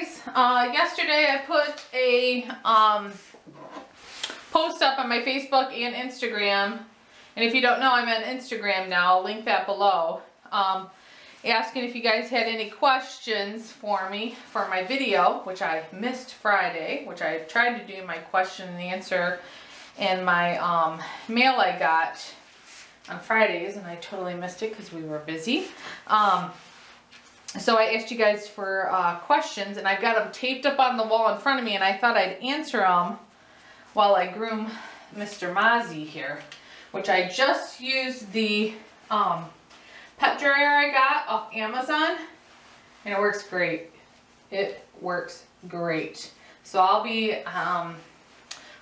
guys, yesterday I put a post up on my Facebook and Instagram, and if you don't know, I'm on Instagram now. I'll link that below. Asking if you guys had any questions for me for my video, which I missed Friday, which I tried to do my question and answer and my mail I got on Fridays, and I totally missed it because we were busy. So I asked you guys for questions, and I've got them taped up on the wall in front of me, and I thought I'd answer them while I groom Mr. Mozzie here, which I just used the pet dryer I got off Amazon, and it works great. It works great. So I'll be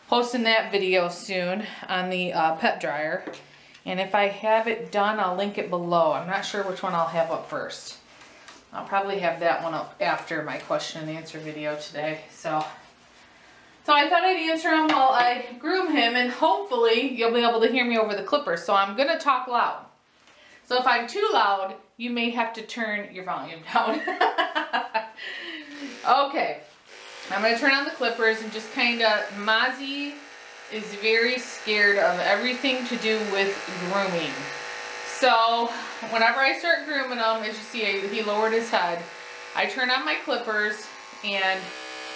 posting that video soon on the pet dryer, and if I have it done, I'll link it below. I'm not sure which one I'll have up first. I'll probably have that one up after my question and answer video today. So I thought I'd answer him while I groom him, and hopefully you'll be able to hear me over the clipper. So I'm going to talk loud. So if I'm too loud, you may have to turn your volume down. Okay, I'm going to turn on the clippers and just kind of, Mozzie is very scared of everything to do with grooming. So whenever I start grooming him, as you see, he lowered his head. I turn on my clippers, and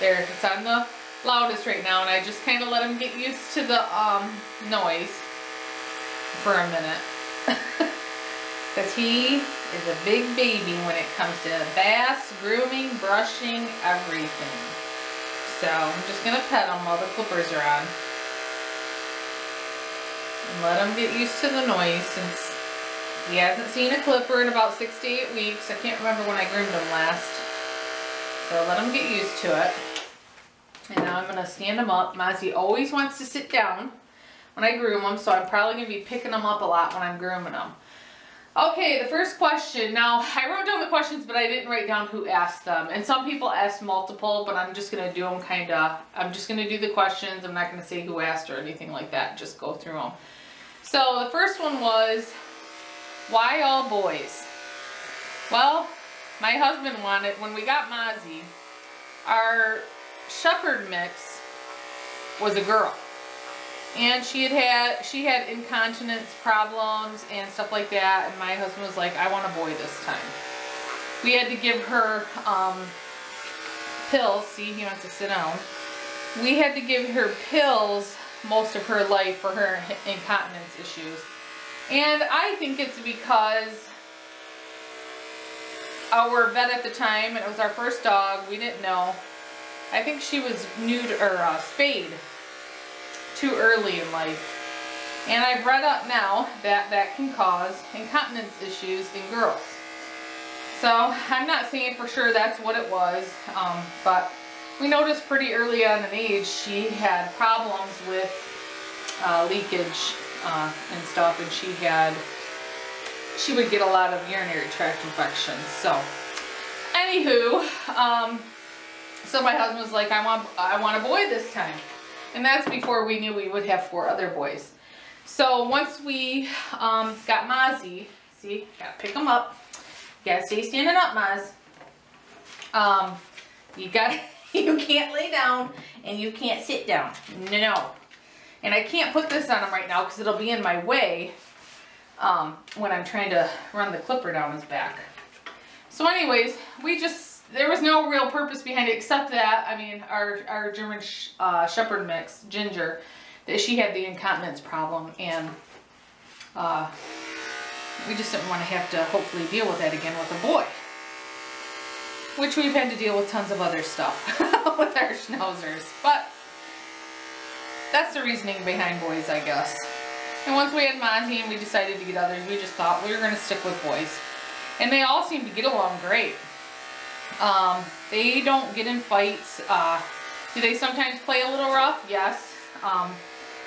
there, it's on the loudest right now, and I just kind of let him get used to the noise for a minute. Because he is a big baby when it comes to baths, grooming, brushing, everything. So I'm just going to pet him while the clippers are on. And let him get used to the noise since he hasn't seen a clipper in about 6 to 8 weeks. I can't remember when I groomed him last. So let him get used to it. And now I'm going to stand him up. Mozzie always wants to sit down when I groom him, so I'm probably going to be picking him up a lot when I'm grooming him. Okay, the first question. Now, I wrote down the questions, but I didn't write down who asked them. And some people asked multiple, but I'm just going to do them kind of. I'm just going to do the questions. I'm not going to say who asked or anything like that. Just go through them. So the first one was, why all boys? Well, my husband wanted, when we got Mozzie, our shepherd mix was a girl, and she had incontinence problems and stuff like that, and my husband was like, I want a boy this time. We had to give her pills. See, he wants to sit down. We had to give her pills most of her life for her incontinence issues. And I think it's because our vet at the time, and it was our first dog, we didn't know. I think she was spayed too early in life. And I've read up now that that can cause incontinence issues in girls. So I'm not saying for sure that's what it was, but we noticed pretty early on in age she had problems with leakage and stuff, and she would get a lot of urinary tract infections. So anywho, so my husband was like, I want a boy this time. And that's before we knew we would have 4 other boys. So once we got Mozzie, see, gotta pick him up. You gotta stay standing up, Moz. You can't lay down, and you can't sit down. No. And I can't put this on him right now because it'll be in my way when I'm trying to run the clipper down his back. So anyways, there was no real purpose behind it except that, I mean, our German shepherd mix, Ginger, that she had the incontinence problem, and we just didn't want to have to hopefully deal with that again with a boy. Which we've had to deal with tons of other stuff with our schnauzers. But that's the reasoning behind boys, I guess. And once we had Mozzie and we decided to get others, we just thought we were going to stick with boys. And they all seem to get along great. They don't get in fights. Do they sometimes play a little rough? Yes.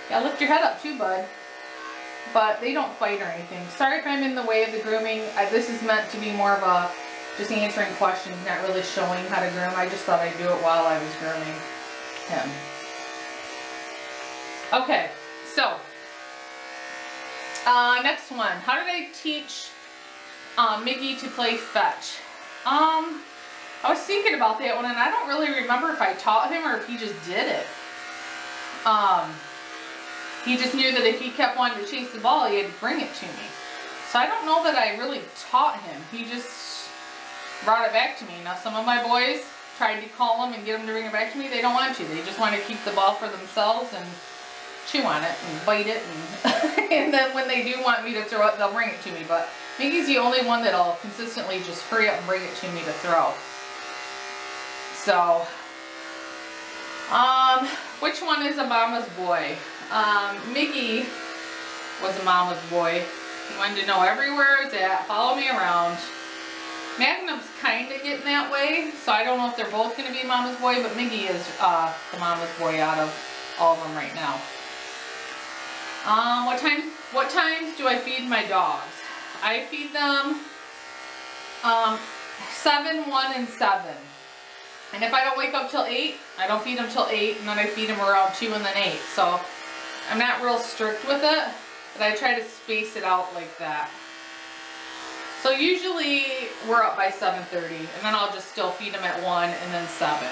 Yeah, lift your head up too, bud. But they don't fight or anything. Sorry if I'm in the way of the grooming. This is meant to be more of a just answering questions, not really showing how to groom. I just thought I'd do it while I was grooming him. Okay, so next one. How did I teach Miggy to play fetch? I was thinking about that one, and I don't really remember if I taught him or if he just did it. He just knew that if he kept wanting to chase the ball, he had to bring it to me. So I don't know that I really taught him. He just brought it back to me. Now some of my boys tried to call him and get him to bring it back to me. They don't want to. They just want to keep the ball for themselves and chew on it and bite it. And, and then when they do want me to throw it, they'll bring it to me. But Mickey's the only one that'll consistently just hurry up and bring it to me to throw. So, which one is a mama's boy? Mickey was a mama's boy. He wanted to know everywhere it's at, follow me around. Magnum's kind of getting that way, so I don't know if they're both going to be mama's boy, but Mickey is the mama's boy out of all of them right now. What times do I feed my dogs? I feed them 7, 1, and 7. And if I don't wake up till 8, I don't feed them till 8, and then I feed them around 2 and then 8. So I'm not real strict with it, but I try to space it out like that. So usually we're up by 7:30, and then I'll just still feed them at 1 and then 7.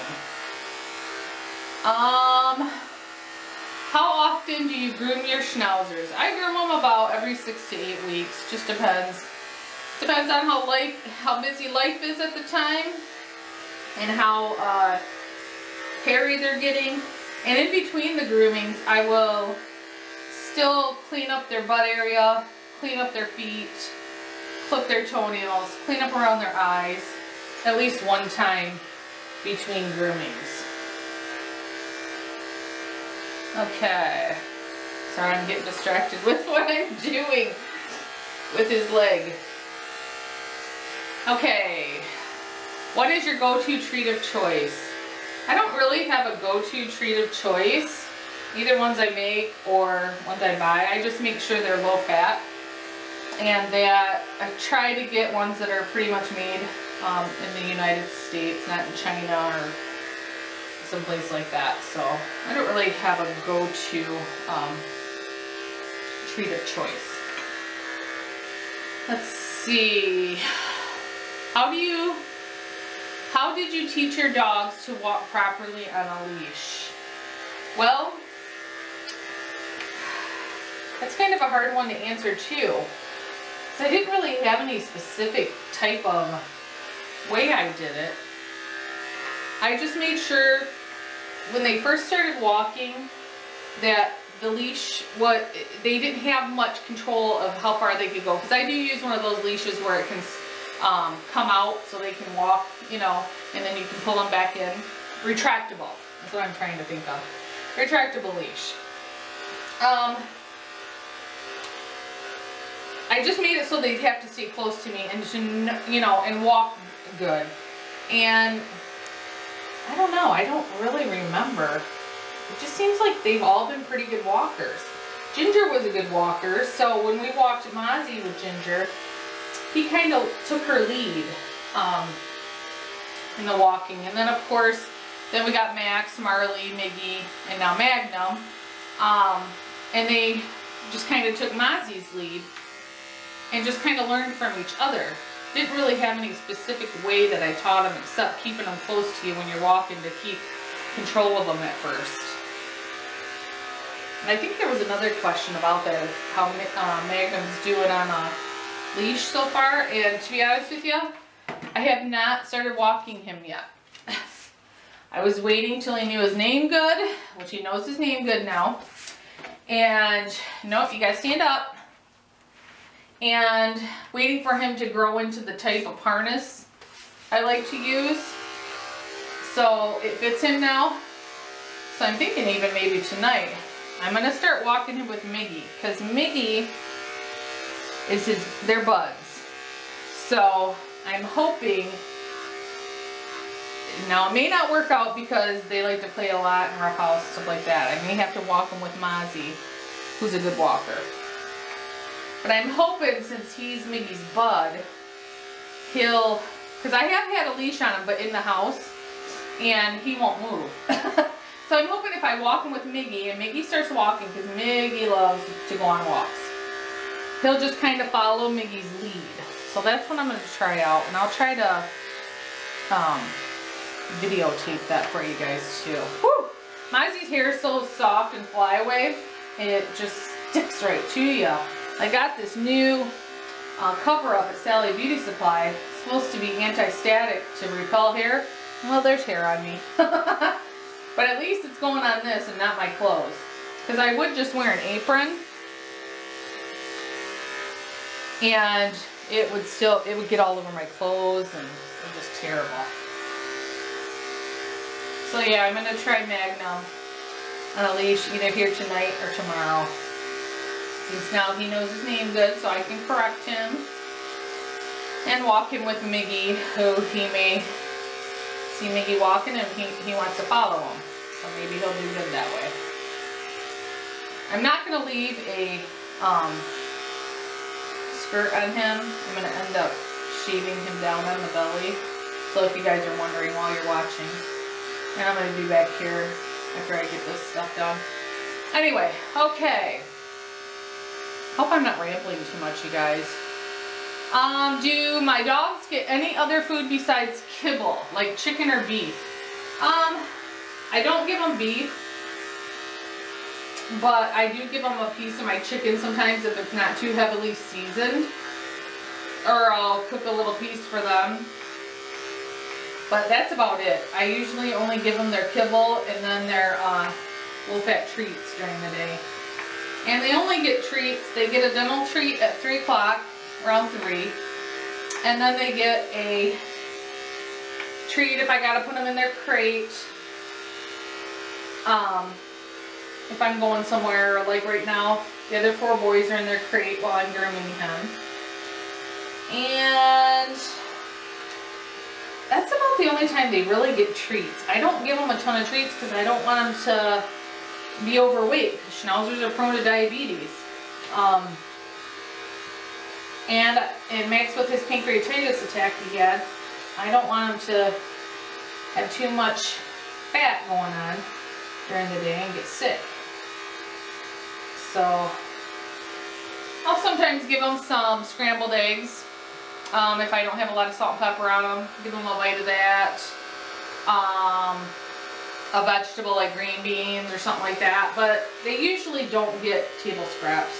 How often do you groom your schnauzers? I groom them about every 6 to 8 weeks. Just depends. Depends on how busy life is at the time, and how hairy they're getting. And in between the groomings, I will still clean up their butt area, clean up their feet, clip their toenails, clean up around their eyes, at least one time between groomings. Okay. Sorry, I'm getting distracted with what I'm doing with his leg. Okay. What is your go-to treat of choice? I don't really have a go-to treat of choice. Either ones I make or ones I buy. I just make sure they're low fat. And that I try to get ones that are pretty much made in the United States, not in China or someplace like that. So I don't really have a go-to treat of choice. Let's see. How did you teach your dogs to walk properly on a leash? Well, that's kind of a hard one to answer too. So I didn't really have any specific type of way I did it. I just made sure when they first started walking that the leash, they didn't have much control of how far they could go. Because I do use one of those leashes where it can come out so they can walk, you know, and then you can pull them back in. Retractable. That's what I'm trying to think of. Retractable leash. I just made it so they'd have to stay close to me and, you know, and walk good. And I don't know. I don't really remember. It just seems like they've all been pretty good walkers. Ginger was a good walker, so when we walked Mozzie with Ginger, he kind of took her lead in the walking. And then, of course, then we got Max, Marley, Miggy, and now Magnum. And they just kind of took Mozzie's lead and just kind of learned from each other. Didn't really have any specific way that I taught them except keeping them close to you when you're walking to keep control of them at first. And I think there was another question about that, of how Magnum's doing on a leash so far. And to be honest with you, I have not started walking him yet. I was waiting till he knew his name good, which he knows his name good now. And nope, you guys stand up. And waiting for him to grow into the type of harness I like to use. So it fits him now. So I'm thinking even maybe tonight, I'm going to start walking him with Miggy. Because Miggy is their buds. So I'm hoping, now it may not work out because they like to play a lot in our house, stuff like that. I may have to walk him with Mozzie, who's a good walker. But I'm hoping, since he's Miggy's bud, he'll, because I have had a leash on him, but in the house, and he won't move. So I'm hoping if I walk him with Miggy, and Miggy starts walking, because Miggy loves to go on walks, he'll just kind of follow Miggy's lead. So that's what I'm going to try out, and I'll try to videotape that for you guys too. Woo! Mozzie's hair is so soft and flyaway, and it just sticks right to you. I got this new cover up at Sally Beauty Supply. It's supposed to be anti-static to repel hair. Well, there's hair on me. But at least it's going on this and not my clothes, because I would just wear an apron and it would still, it would get all over my clothes and it was just terrible. So yeah, I'm going to try Magnum on a leash either here tonight or tomorrow. Since now he knows his name good, so I can correct him and walk him with Miggy, who he may see Miggy walking and he wants to follow him. So maybe he'll do good that way. I'm not going to leave a skirt on him. I'm going to end up shaving him down on the belly. So if you guys are wondering while you're watching. And I'm going to be back here after I get this stuff done. Anyway, okay. Hope I'm not rambling too much, you guys. Do my dogs get any other food besides kibble, like chicken or beef? I don't give them beef, but I do give them a piece of my chicken sometimes if it's not too heavily seasoned, or I'll cook a little piece for them. But that's about it. I usually only give them their kibble and then their low-fat treats during the day. And they only get treats. They get a dental treat at 3 o'clock, around 3. And then they get a treat if I gotta put them in their crate. If I'm going somewhere, like right now, the other 4 boys are in their crate while I'm grooming him. And that's about the only time they really get treats. I don't give them a ton of treats because I don't want them to be overweight. Schnauzers are prone to diabetes. And it mixed with his pancreatitis attack he had. I don't want him to have too much fat going on during the day and get sick. So I'll sometimes give them some scrambled eggs. If I don't have a lot of salt and pepper on them, give them a bite of that. A vegetable like green beans or something like that, but they usually don't get table scraps.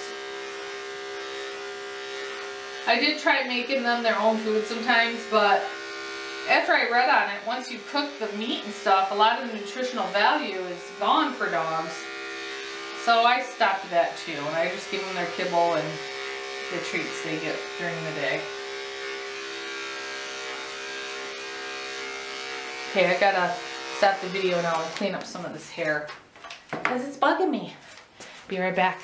I did try making them their own food sometimes, but after I read on it, once you cook the meat and stuff, a lot of the nutritional value is gone for dogs. So I stopped that too, and I just give them their kibble and the treats they get during the day. Okay, I gotta stop the video now and clean up some of this hair because it's bugging me. Be right back.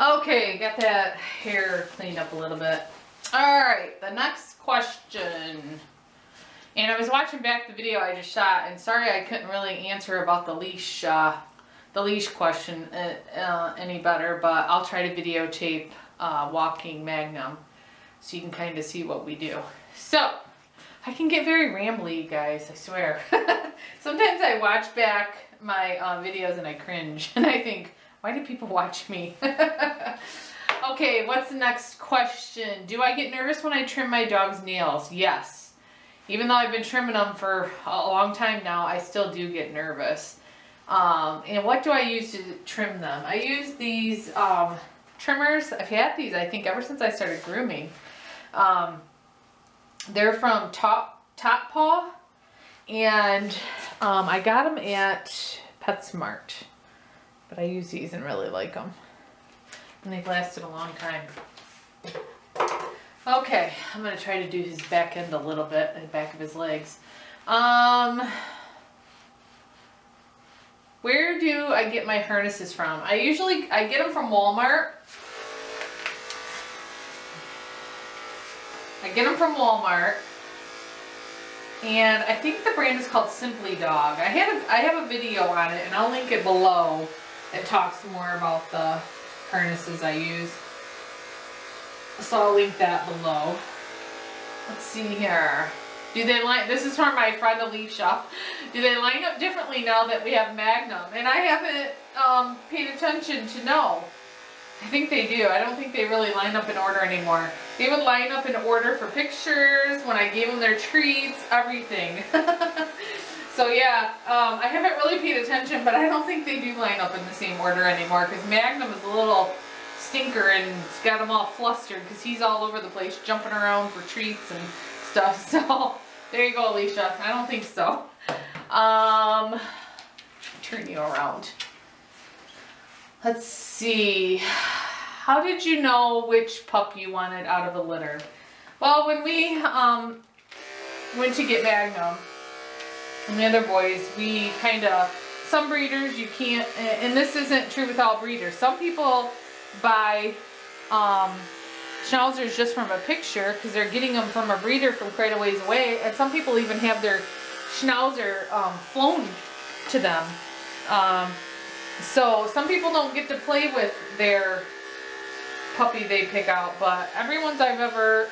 Okay, got that hair cleaned up a little bit. All right, the next question. And I was watching back the video I just shot, and sorry I couldn't really answer about the leash question any better, but I'll try to videotape walking Magnum, so you can kind of see what we do. So, I can get very rambly, you guys, I swear. Sometimes I watch back my videos and I cringe and I think, why do people watch me? Okay, what's the next question? Do I get nervous when I trim my dog's nails? Yes. Even though I've been trimming them for a long time now, I still do get nervous. And what do I use to trim them? I use these trimmers. I've had these, I think, ever since I started grooming. They're from Top Paw, and I got them at PetSmart, but I use these and really like them, and they've lasted a long time. Okay, I'm going to try to do his back end a little bit, the back of his legs. Where do I get my harnesses from? I get them from Walmart. I get them from Walmart, and I think the brand is called Simply Dog. I have a video on it, and I'll link it below that talks more about the harnesses I use. So I'll link that below. Let's see here. Do they line? This is from my friend Alicia. Do they line up differently now that we have Magnum? And I haven't paid attention to know. I think they do. I don't think they really line up in order anymore. They would line up in order for pictures, when I gave them their treats, everything. So yeah, I haven't really paid attention, but I don't think they do line up in the same order anymore because Magnum is a little stinker and it's got him all flustered because he's all over the place jumping around for treats and stuff. So there you go, Alicia. I don't think so. Turn you around. Let's see. How did you know which pup you wanted out of the litter? Well, when we went to get Magnum, and the other boys, we kind of, some breeders you can't, and this isn't true with all breeders. Some people buy schnauzers just from a picture because they're getting them from a breeder from quite a ways away. And some people even have their schnauzer flown to them. So some people don't get to play with their puppy they pick out, but everyone's I've ever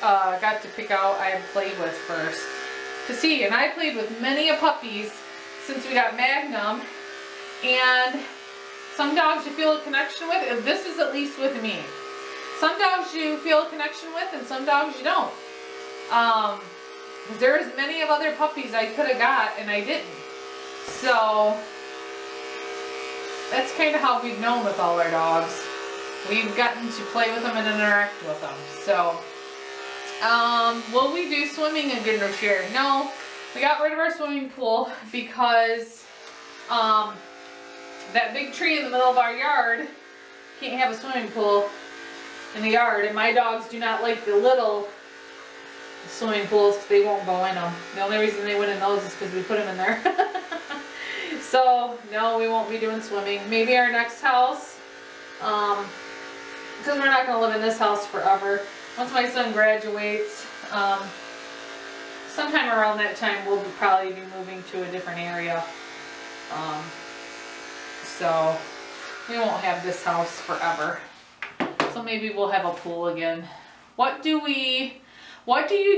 got to pick out, I've played with first. To see, and I played with many a puppies since we got Magnum, and some dogs you feel a connection with, and this is at least with me. Some dogs you feel a connection with, and some dogs you don't. There's many of other puppies I could have got, and I didn't. So that's kind of how we've known with all our dogs. We've gotten to play with them and interact with them. So. Will we do swimming again this year? No, we got rid of our swimming pool because that big tree in the middle of our yard can't have a swimming pool in the yard, and my dogs do not like the little swimming pools because they won't go in them. The only reason they went in those is because we put them in there. So no, we won't be doing swimming. Maybe our next house, because we're not going to live in this house forever. Once my son graduates, sometime around that time, we'll probably be moving to a different area. So we won't have this house forever. So maybe we'll have a pool again. What do you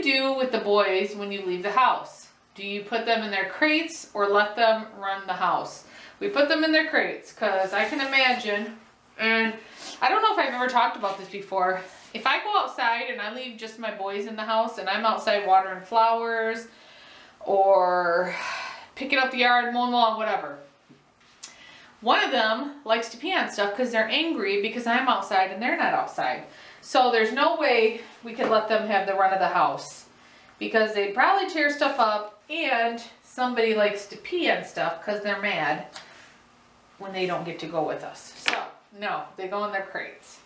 do with the boys when you leave the house? Do you put them in their crates or let them run the house? We put them in their crates because I can imagine, and I don't know if I've ever talked about this before. If I go outside and I leave just my boys in the house and I'm outside watering flowers or picking up the yard, mowing the lawn, whatever. One of them likes to pee on stuff because they're angry because I'm outside and they're not outside. So there's no way we could let them have the run of the house because they'd probably tear stuff up, and somebody likes to pee on stuff because they're mad when they don't get to go with us. So no, they go in their crates.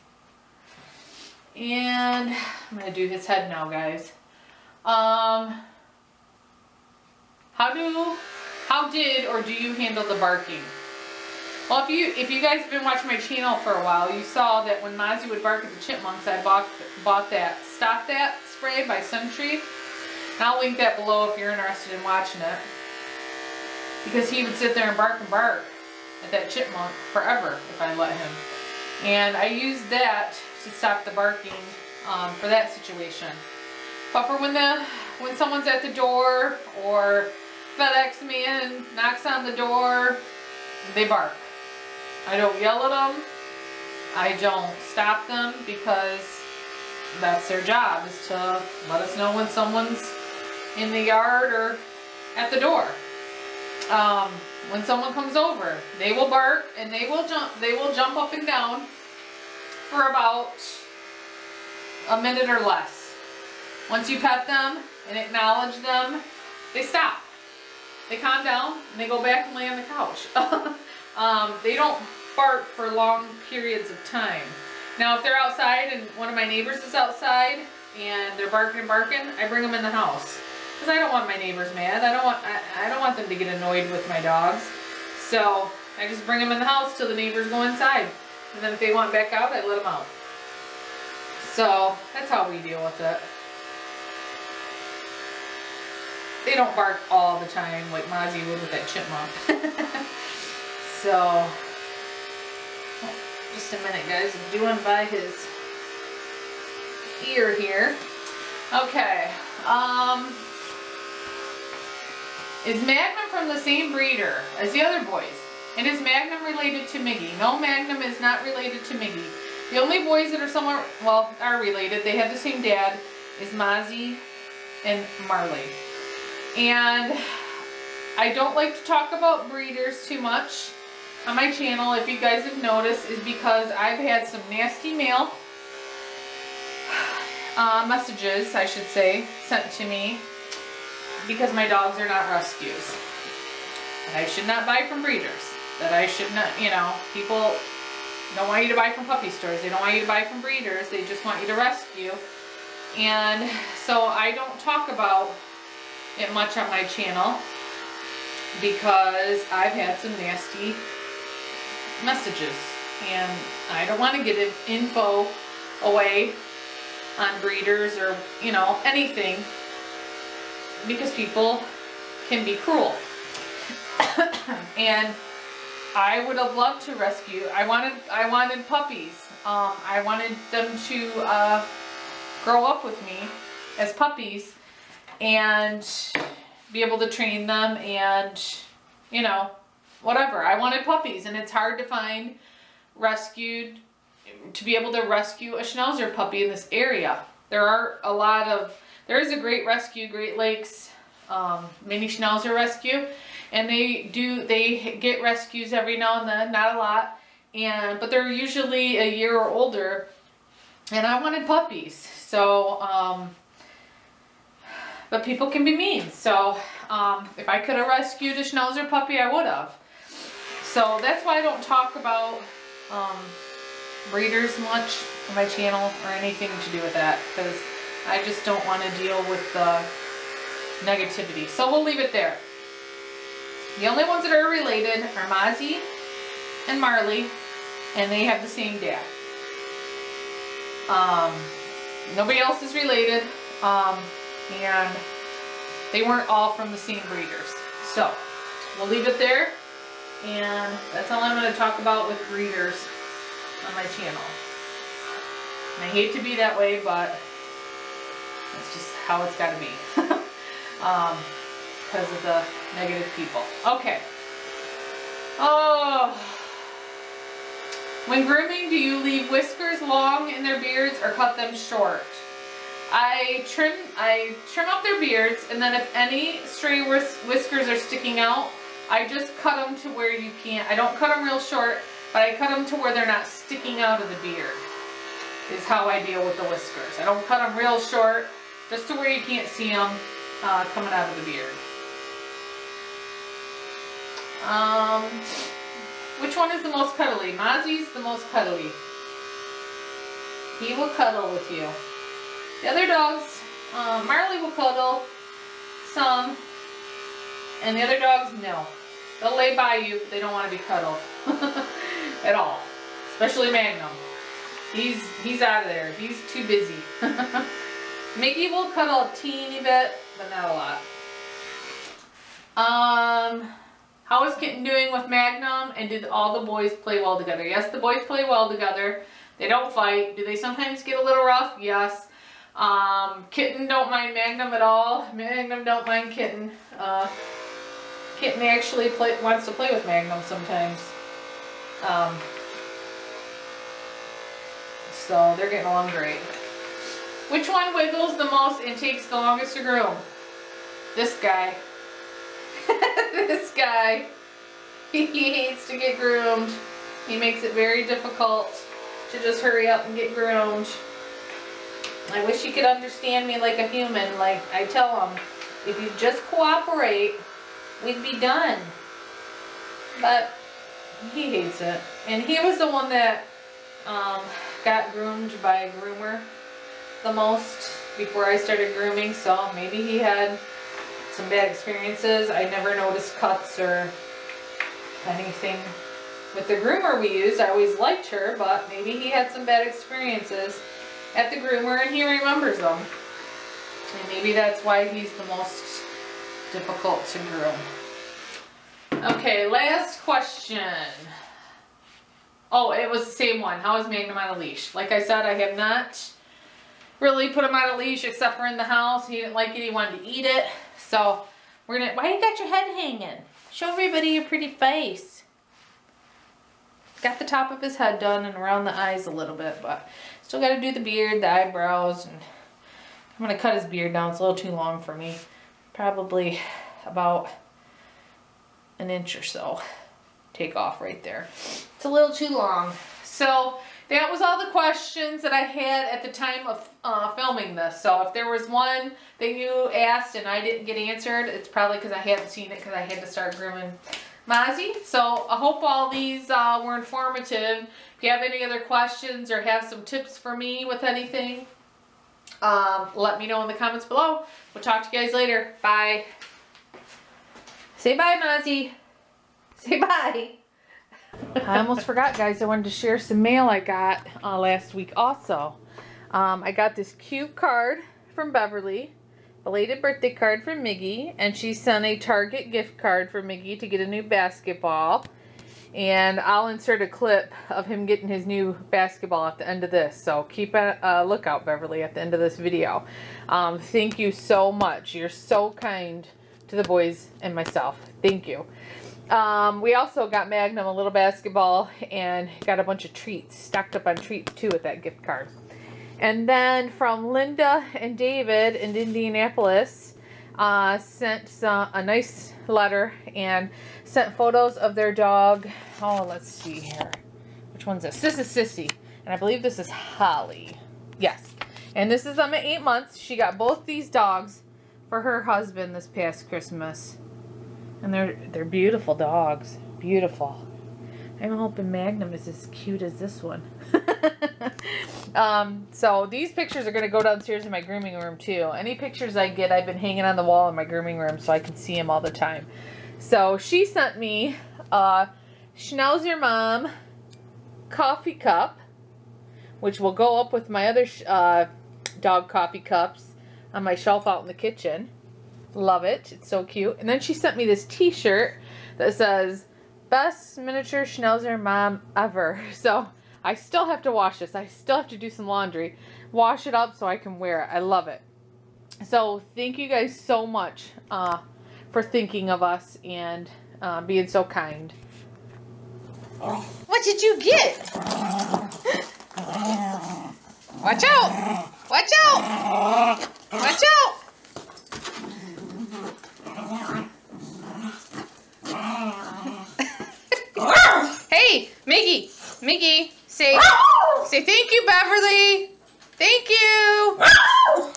And I'm going to do his head now, guys. How did or do you handle the barking? Well, if you guys have been watching my channel for a while, you saw that when Mozzie would bark at the chipmunks, I bought that Stop That Spray by Suntree. I'll link that below if you're interested in watching it. Because he would sit there and bark at that chipmunk forever if I let him. And I used that to stop the barking for that situation. But for when someone's at the door or FedEx man knocks on the door, they bark. I don't yell at them. I don't stop them because that's their job, is to let us know when someone's in the yard or at the door. When someone comes over, they will bark and they will jump up and down for about a minute or less. Once you pet them and acknowledge them, they stop. They calm down and they go back and lay on the couch. They don't bark for long periods of time. Now if they're outside and one of my neighbors is outside and they're barking and barking, I bring them in the house. Because I don't want my neighbors mad. I don't want them to get annoyed with my dogs. So I just bring them in the house till the neighbors go inside. And then if they want back out, I let them out. So that's how we deal with it. They don't bark all the time like Mozzie would with that chipmunk. So just a minute, guys. I'm doing by his ear here. Okay. Is Magnum from the same breeder as the other boys? And is Magnum related to Miggy? No, Magnum is not related to Miggy. The only boys that are somewhat, well, are related, they have the same dad, is Mozzie and Marley. And I don't like to talk about breeders too much on my channel, if you guys have noticed, is because I've had some nasty mail messages, I should say, sent to me because my dogs are not rescues. I should not buy from breeders. That I should not, you know, people don't want you to buy from puppy stores. They don't want you to buy from breeders. They just want you to rescue. And so I don't talk about it much on my channel because I've had some nasty messages and I don't want to give info away on breeders or, you know, anything, because people can be cruel. And I would have loved to rescue. I wanted puppies. I wanted them to grow up with me as puppies and be able to train them and, you know, whatever. I wanted puppies, and it's hard to find rescued, to be able to rescue a Schnauzer puppy in this area. There is a great rescue, Great Lakes Mini Schnauzer Rescue. And they get rescues every now and then, not a lot, but they're usually a year or older, and I wanted puppies. So, but people can be mean. So, if I could have rescued a Schnauzer puppy, I would have. So that's why I don't talk about, breeders much on my channel or anything to do with that, because I just don't want to deal with the negativity. So we'll leave it there. The only ones that are related are Mozzie and Marley, and they have the same dad. Nobody else is related, and they weren't all from the same breeders. So we'll leave it there, and that's all I'm going to talk about with breeders on my channel. And I hate to be that way, but that's just how it's got to be. Because of the negative people. Okay. Oh. When grooming, do you leave whiskers long in their beards or cut them short? I trim up their beards, and then if any stray whiskers are sticking out, I just cut them to where you can't. I don't cut them real short, but I cut them to where they're not sticking out of the beard, is how I deal with the whiskers. I don't cut them real short, just to where you can't see them coming out of the beard. Which one is the most cuddly? Mozzie's the most cuddly. He will cuddle with you. The other dogs, Marley will cuddle some, and the other dogs, no. They'll lay by you, but they don't want to be cuddled at all. Especially Magnum. He's out of there. He's too busy. Miggy will cuddle a teeny bit, but not a lot. How is Kitten doing with Magnum, and did all the boys play well together? Yes, the boys play well together. They don't fight. Do they sometimes get a little rough? Yes. Kitten don't mind Magnum at all. Magnum don't mind Kitten. Kitten actually wants to play with Magnum sometimes. So they're getting along great. Which one wiggles the most and takes the longest to groom? This guy. This guy, he hates to get groomed. He makes it very difficult to just hurry up and get groomed. I wish he could understand me like a human. Like I tell him, if you just cooperate, we'd be done. But he hates it. And he was the one that got groomed by a groomer the most before I started grooming. So maybe he had some bad experiences. I never noticed cuts or anything with the groomer we used. I always liked her, but maybe he had some bad experiences at the groomer and he remembers them. And maybe that's why he's the most difficult to groom. Okay, last question. Oh, it was the same one. How is Magnum on a leash? Like I said, I have not really put him on a leash except for in the house. He didn't like it. He wanted to eat it. So, why you got your head hanging? Show everybody your pretty face. got the top of his head done and around the eyes a little bit, but still got to do the beard, the eyebrows, and I'm going to cut his beard down. It's a little too long for me. Probably about an inch or so. Take off right there. It's a little too long. So that was all the questions that I had at the time of filming this. So if there was one that you asked and I didn't get answered, it's probably because I haven't seen it because I had to start grooming Mozzie. So I hope all these were informative. If you have any other questions or have some tips for me with anything, let me know in the comments below. We'll talk to you guys later. Bye. Say bye, Mozzie. Say bye. I almost forgot, guys. I wanted to share some mail I got last week also. I got this cute card from Beverly, belated birthday card from Miggy, and she sent a Target gift card for Miggy to get a new basketball. And I'll insert a clip of him getting his new basketball at the end of this. So keep a lookout, Beverly, at the end of this video. Thank you so much. You're so kind to the boys and myself. Thank you. We also got Magnum a little basketball and got a bunch of treats, stocked up on treats too with that gift card. And then from Linda and David in Indianapolis, sent a nice letter and sent photos of their dog. Oh, let's see here. Which one's this? This is Sissy, and I believe this is Holly. Yes, and this is them at 8 months. She got both these dogs for her husband this past Christmas. And they're beautiful dogs. Beautiful. I'm hoping Magnum is as cute as this one. So these pictures are going to go downstairs in my grooming room too. Any pictures I get, I've been hanging on the wall in my grooming room so I can see them all the time. So she sent me a Schnauzer Mom coffee cup, which will go up with my other dog coffee cups on my shelf out in the kitchen. Love it. It's so cute. And then she sent me this t-shirt that says, best miniature Schnauzer Mom ever. So I still have to wash this. I still have to do some laundry. Wash it up so I can wear it. I love it. So thank you guys so much for thinking of us and being so kind. What did you get? Watch out! Watch out! Watch out! Hey, Miggy, Miggy, say thank you, Beverly. Thank you.